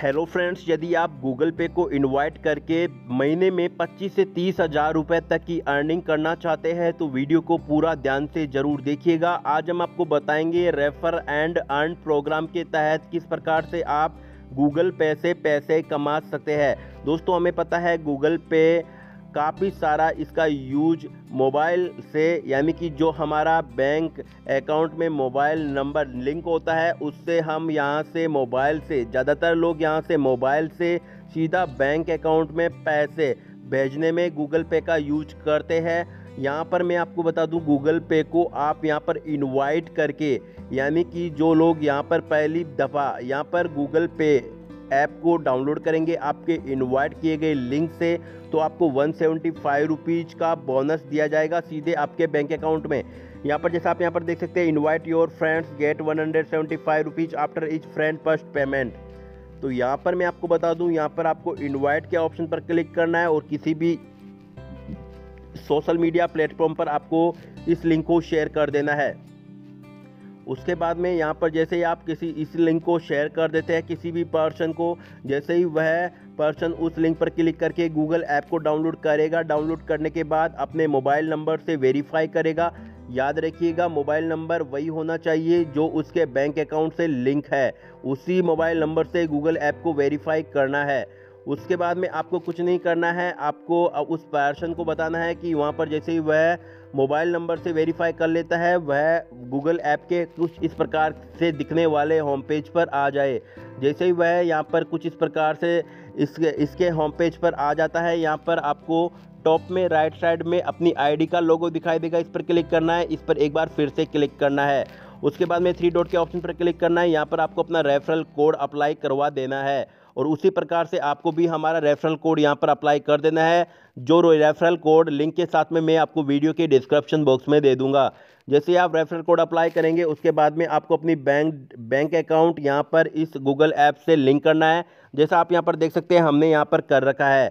Hello friends, यदि आप Google पे को इनवाइट करके महीने में 25 से 30,000 रुपये तक की अर्निंग करना चाहते हैं तो वीडियो को पूरा ध्यान से ज़रूर देखिएगा। आज हम आपको बताएंगे रेफर एंड अर्न प्रोग्राम के तहत किस प्रकार से आप गूगल पे से पैसे कमा सकते हैं। दोस्तों, हमें पता है गूगल पे काफ़ी सारा इसका यूज मोबाइल से, यानी कि जो हमारा बैंक अकाउंट में मोबाइल नंबर लिंक होता है उससे हम यहाँ से मोबाइल से, ज़्यादातर लोग यहाँ से मोबाइल से सीधा बैंक अकाउंट में पैसे भेजने में गूगल पे का यूज करते हैं। यहाँ पर मैं आपको बता दूँ, गूगल पे को आप यहाँ पर इनवाइट करके, यानी कि जो लोग यहाँ पर पहली दफ़ा यहाँ पर गूगल पे ऐप को डाउनलोड करेंगे आपके इनवाइट किए गए लिंक से, तो आपको 175 रुपीज़ का बोनस दिया जाएगा सीधे आपके बैंक अकाउंट में। यहाँ पर जैसा आप यहाँ पर देख सकते हैं, invite your friends get 175 rupees after each friend first payment. तो यहाँ पर मैं आपको बता दूँ, यहाँ पर आपको इनवाइट के ऑप्शन पर क्लिक करना है और किसी भी सोशल मीडिया प्लेटफॉर्म पर आपको इस लिंक को शेयर कर देना है। उसके बाद में यहाँ पर जैसे ही आप किसी इस लिंक को शेयर कर देते हैं किसी भी पर्सन को, जैसे ही वह पर्सन उस लिंक पर क्लिक करके गूगल ऐप को डाउनलोड करेगा, डाउनलोड करने के बाद अपने मोबाइल नंबर से वेरीफाई करेगा। याद रखिएगा, मोबाइल नंबर वही होना चाहिए जो उसके बैंक अकाउंट से लिंक है, उसी मोबाइल नंबर से गूगल ऐप को वेरीफाई करना है। उसके बाद में आपको कुछ नहीं करना है, आपको उस पर्सन को बताना है कि वहाँ पर जैसे ही वह मोबाइल नंबर से वेरीफाई कर लेता है वह गूगल ऐप के कुछ इस प्रकार से दिखने वाले होम पेज पर आ जाए। जैसे ही वह यहाँ पर कुछ इस प्रकार से इसके होम पेज पर आ जाता है, यहाँ पर आपको टॉप में राइट साइड में अपनी आईडी का लोगो दिखाई देगा, इस पर क्लिक करना है। इस पर एक बार फिर से क्लिक करना है। उसके बाद में 3 डॉट के ऑप्शन पर क्लिक करना है। यहाँ पर आपको अपना रेफरल कोड अप्लाई करवा देना है और उसी प्रकार से आपको भी हमारा रेफरल कोड यहाँ पर अप्लाई कर देना है, जो रेफरल कोड लिंक के साथ में मैं आपको वीडियो के डिस्क्रिप्शन बॉक्स में दे दूंगा। जैसे आप रेफरल कोड अप्लाई करेंगे उसके बाद में आपको अपनी बैंक अकाउंट यहाँ पर इस गूगल ऐप से लिंक करना है। जैसा आप यहाँ पर देख सकते हैं हमने यहाँ पर कर रखा है।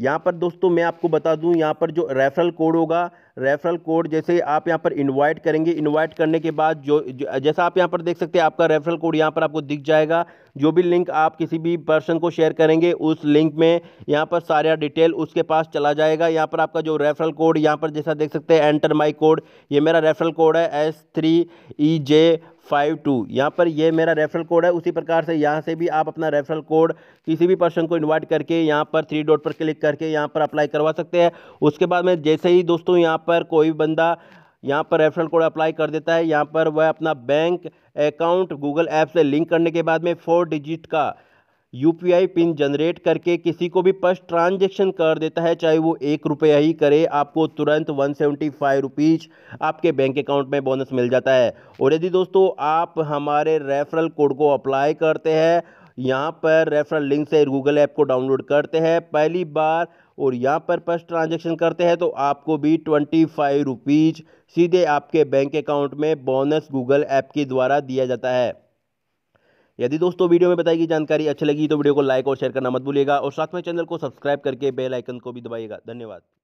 यहाँ पर दोस्तों मैं आपको बता दूं, यहाँ पर जो रेफरल कोड होगा, रेफरल कोड जैसे आप यहाँ पर इनवाइट करेंगे, इनवाइट करने के बाद जो जैसा आप यहाँ पर देख सकते हैं आपका रेफरल कोड यहाँ पर आपको दिख जाएगा। जो भी लिंक आप किसी भी पर्सन को शेयर करेंगे उस लिंक में यहाँ पर सारा डिटेल उसके पास चला जाएगा। यहाँ पर आपका जो रेफरल कोड, यहाँ पर जैसा देख सकते हैं एंटर माई कोड, ये मेरा रेफरल कोड है S3EJ52। यहाँ पर ये मेरा रेफरल कोड है। उसी प्रकार से यहाँ से भी आप अपना रेफरल कोड किसी भी पर्सन को इनवाइट करके यहाँ पर 3 डॉट पर क्लिक करके यहाँ पर अप्लाई करवा सकते हैं। उसके बाद में जैसे ही दोस्तों यहाँ पर कोई बंदा यहाँ पर रेफरल कोड अप्लाई कर देता है, यहाँ पर वह अपना बैंक अकाउंट गूगल ऐप से लिंक करने के बाद में 4 डिजिट का UPI पिन जनरेट करके किसी को भी फर्स्ट ट्रांजेक्शन कर देता है, चाहे वो 1 रुपया ही करे, आपको तुरंत 175 रुपीज़ आपके बैंक अकाउंट में बोनस मिल जाता है। और यदि दोस्तों आप हमारे रेफरल कोड को अप्लाई करते हैं, यहाँ पर रेफरल लिंक से गूगल ऐप को डाउनलोड करते हैं पहली बार और यहाँ पर फर्स्ट ट्रांजेक्शन करते हैं, तो आपको भी 25 रुपीज़ सीधे आपके बैंक अकाउंट में बोनस गूगल ऐप के द्वारा दिया जाता है। यदि दोस्तों वीडियो में बताई गई जानकारी अच्छी लगी तो वीडियो को लाइक और शेयर करना मत भूलिएगा और साथ में चैनल को सब्सक्राइब करके बेल आइकन को भी दबाइएगा। धन्यवाद।